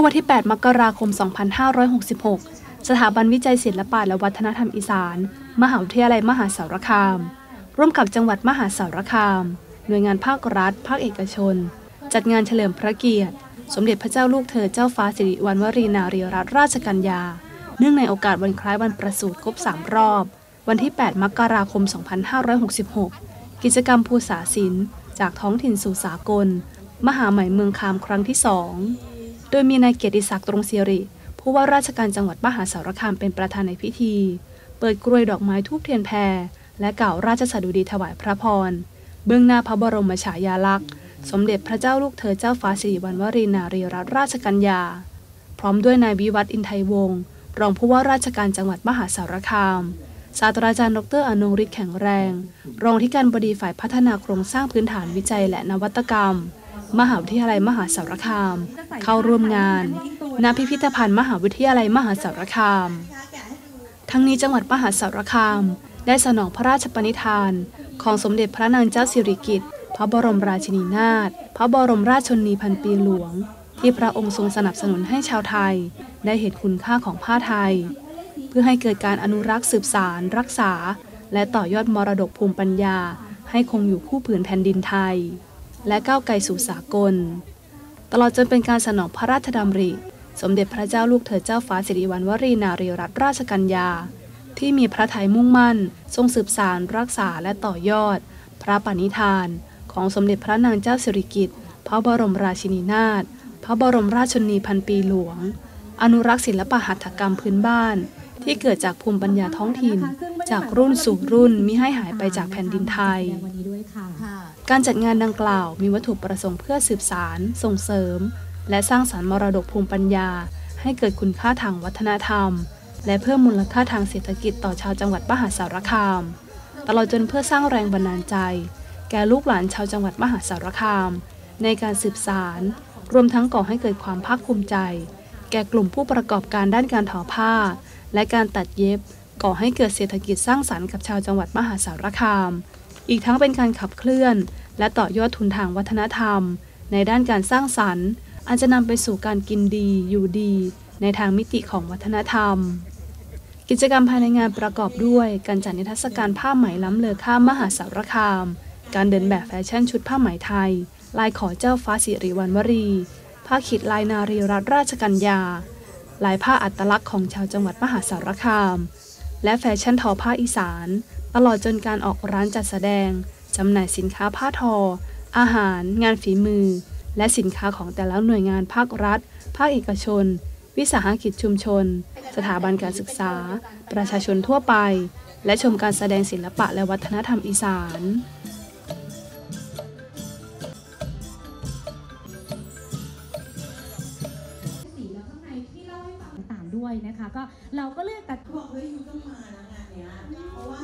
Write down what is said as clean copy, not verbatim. อวันที่8มกราคม2566สถาบันวิจัยศิลปะและวัฒนธรรมอีสานมหาวิทยาลัยมหาสารคามร่วมกับจังหวัดมหาสารคามหน่วยงานภาครัฐภาคเอกชนจัดงานเฉลิมพระเกียรติสมเด็จพระเจ้าลูกเธอเจ้าฟ้าสิริวัณวรีนารีรัตนราชกัญญาเนื่องในโอกาสวันคล้ายวันประสูติครบ3รอบวันที่8มกราคม2566กิจกรรมภูษาศิลป์จากท้องถิ่นสู่สากลมหาไหมเมืองคามครั้งที่2โดยมีนายเกียรติศักดิ์ตรงศิริผู้ว่าราชการจังหวัดมหาสารคามเป็นประธานในพิธีเปิดกรวยดอกไม้ธูปเทียนแพรและกล่าวราชสดุดีถวายพระพรเบื้องหน้าพระบรมฉายาลักษณ์สมเด็จพระเจ้าลูกเธอเจ้าฟ้าสิริวัณวรีนารีรัตนราชกัญญาพร้อมด้วยนายวิวัฒน์อินไทยวงศ์รองผู้ว่าราชการจังหวัดมหาสารคามศาสตราจารย์ดร.อนงฤทธิ์แข็งแรงรองอธิการบดีฝ่ายพัฒนาโครงสร้างพื้นฐานวิจัยและนวัตกรรมมหาวิทยาลัยมหาสารคามเข้าร่วมงานณพิพิธภัณฑ์มหาวิทยาลัยมหาสารคามทั้งนี้จังหวัดมหาสารคามได้สนองพระราชปณิธานของสมเด็จพระนางเจ้าสิริกิติ์พระบรมราชินีนาถพระบรมราชชนนีพันปีหลวงที่พระองค์ทรงสนับสนุนให้ชาวไทยได้เห็นคุณค่าของผ้าไทยเพื่อให้เกิดการอนุรักษ์สืบสานรักษาและต่อยอดมรดกภูมิปัญญาให้คงอยู่คู่ผืนแผ่นดินไทยและก้าวไกลสู่สากลตลอดจนเป็นการสนองพระราชดำริสมเด็จพระเจ้าลูกเธอเจ้าฟ้าสิริวัณวรีนารีรัตนราชกัญญาที่มีพระไทยมุ่งมั่นทรงสืบสานรักษาและต่อยอดพระปณิธานของสมเด็จพระนางเจ้าสิริกิติ์พระบรมราชินีนาถพระบรมราชชนนีพันปีหลวงอนุรักษ์ศิลปหัตถกรรมพื้นบ้านที่เกิดจากภูมิปัญญาท้องถิ่นจากรุ่นสู่รุ่นมิให้หายไปจากแผ่นดินไทยการจัดงานดังกล่าวมีวัตถุประสงค์เพื่อสืบสานส่งเสริมและสร้างสรรค์มรดกภูมิปัญญาให้เกิดคุณค่าทางวัฒนธรรมและเพิ่มมูลค่าทางเศรษฐกิจต่อชาวจังหวัดมหาสารคามตลอดจนเพื่อสร้างแรงบันดาลใจแก่ลูกหลานชาวจังหวัดมหาสารคามในการสืบสานรวมทั้งก่อให้เกิดความภาคภูมิใจแก่กลุ่มผู้ประกอบการด้านการทอผ้าและการตัดเย็บก่อให้เกิดเศรษฐกิจสร้างสรรค์กับชาวจังหวัดมหาสารคามอีกทั้งเป็นการขับเคลื่อนและต่อยอดทุนทางวัฒนธรรมในด้านการสร้างสรรค์อาจจะนำไปสู่การกินดีอยู่ดีในทางมิติของวัฒนธรรมกิจกรรมภายในงานประกอบด้วยการจัดนิทรรศการผ้าไหมล้ำเลอค่ามหาสารคามการเดินแบบแฟชั่นชุดผ้าไหมไทยลายขอเจ้าฟ้าสิริวัณวรีผ้าขีดลายนารีรัตนราชกัญญาลายผ้าอัตลักษณ์ของชาวจังหวัดมหาสารคามและแฟชั่นทอผ้าอีสานตลอดจนการออกร้านจัดแสดงจำหน่ายสินค้าผ้าทออาหารงานฝีมือและสินค้าของแต่ละหน่วยงานภาครัฐภาคเอกชนวิสาหกิจชุมชนสถาบันการศึกษาประชาชนทั่วไปและชมการแสดงศิลปะและวัฒนธรรมอีสานเราก็เลือกแต่บอกเลยยูต้องมานะงานเนี้ยเพราะว่า